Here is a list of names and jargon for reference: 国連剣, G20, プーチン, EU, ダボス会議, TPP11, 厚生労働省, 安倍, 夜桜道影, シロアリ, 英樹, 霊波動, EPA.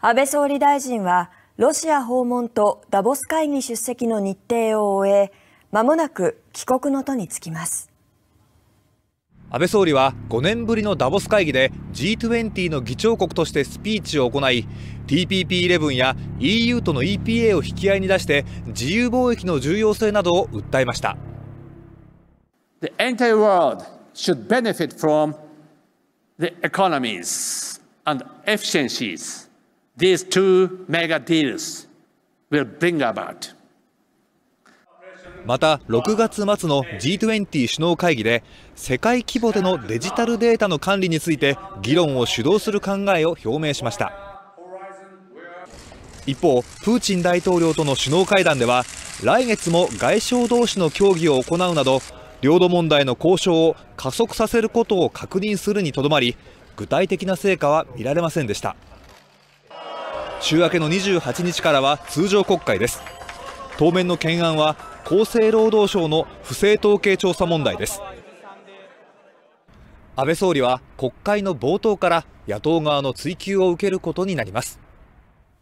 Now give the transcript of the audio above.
安倍総理大臣はロシア訪問とダボス会議出席の日程を終え、まもなく帰国の途につきます。安倍総理は5年ぶりのダボス会議で G20 の議長国としてスピーチを行い、TPP11 や EU との EPA を引き合いに出して自由貿易の重要性などを訴えました。The entire world should benefit from the economies and efficiencies.These two mega deals will bring about. また6月末の G20 首脳会議で世界規模でのデジタルデータの管理について議論を主導する考えを表明しました。一方、プーチン大統領との首脳会談では来月も外相同士の協議を行うなど領土問題の交渉を加速させることを確認するにとどまり、具体的な成果は見られませんでした。週明けの28日からは通常国会です。当面の懸案は厚生労働省の不正統計調査問題です。安倍総理は国会の冒頭から野党側の追及を受けることになります。